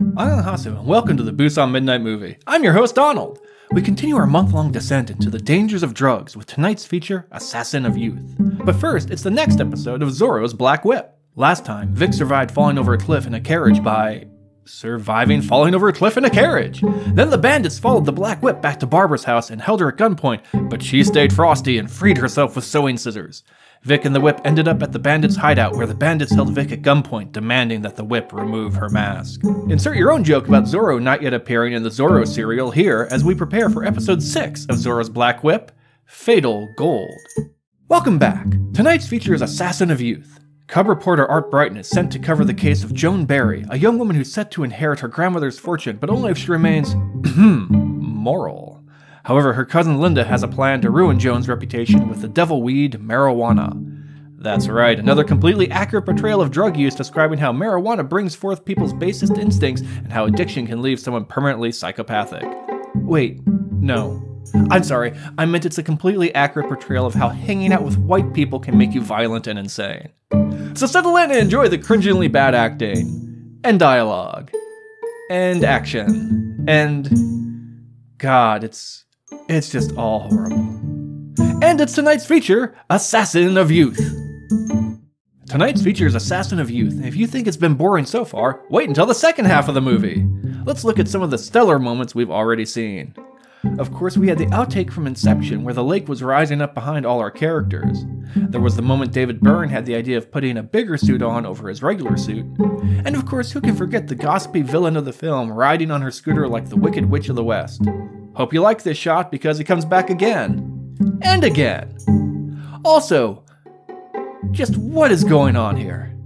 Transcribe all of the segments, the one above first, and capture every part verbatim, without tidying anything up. I'm Hanasu, and welcome to the Busan Midnight Movie. I'm your host, Donald. We continue our month-long descent into the dangers of drugs with tonight's feature, Assassin of Youth. But first, it's the next episode of Zorro's Black Whip. Last time, Vic survived falling over a cliff in a carriage by... surviving falling over a cliff in a carriage. Then the bandits followed the Black Whip back to Barbara's house and held her at gunpoint, but she stayed frosty and freed herself with sewing scissors. Vic and the Whip ended up at the bandits' hideout, where the bandits held Vic at gunpoint, demanding that the Whip remove her mask. Insert your own joke about Zorro not yet appearing in the Zorro serial here as we prepare for episode six of Zorro's Black Whip, Fatal Gold. Welcome back. Tonight's feature is Assassin of Youth. Cub reporter Art Brighton is sent to cover the case of Joan Barry, a young woman who's set to inherit her grandmother's fortune, but only if she remains moral. However, her cousin Linda has a plan to ruin Joan's reputation with the devil weed, marijuana. That's right, another completely accurate portrayal of drug use, describing how marijuana brings forth people's basest instincts and how addiction can leave someone permanently psychopathic. Wait, no. I'm sorry, I meant it's a completely accurate portrayal of how hanging out with white people can make you violent and insane. So settle in and enjoy the cringingly bad acting. And dialogue. And action. And... God, it's... It's just all horrible. And it's tonight's feature, Assassin of Youth. Tonight's feature is Assassin of Youth, and if you think it's been boring so far, wait until the second half of the movie. Let's look at some of the stellar moments we've already seen. Of course, we had the outtake from Inception, where the lake was rising up behind all our characters. There was the moment David Byrne had the idea of putting a bigger suit on over his regular suit. And of course, who can forget the gossipy villain of the film riding on her scooter like the Wicked Witch of the West. Hope you like this shot, because he comes back again. And again. Also, just what is going on here?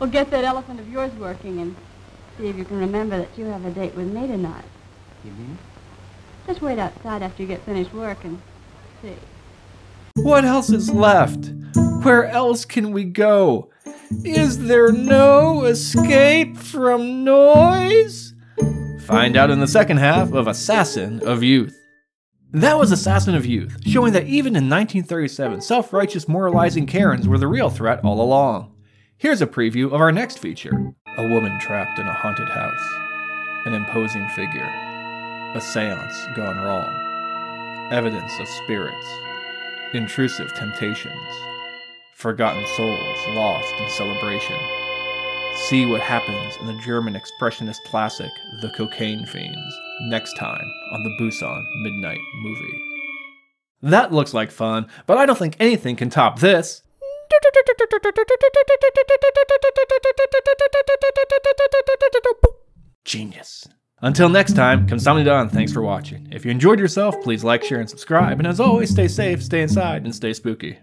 Well, get that elephant of yours working and see if you can remember that you have a date with me tonight. You mean? Just wait outside after you get finished work and see. What else is left? Where else can we go? Is there no escape from noise? Find out in the second half of Assassin of Youth. That was Assassin of Youth, showing that even in nineteen thirty-seven, self-righteous moralizing Karens were the real threat all along. Here's a preview of our next feature. A woman trapped in a haunted house. An imposing figure. A seance gone wrong. Evidence of spirits. Intrusive temptations. Forgotten souls lost in celebration. See what happens in the German expressionist classic, The Cocaine Fiends, next time on the Busan Midnight Movie. That looks like fun, but I don't think anything can top this. Genius. Until next time, kamsahamnida, and thanks for watching. If you enjoyed yourself, please like, share, and subscribe. And as always, stay safe, stay inside, and stay spooky.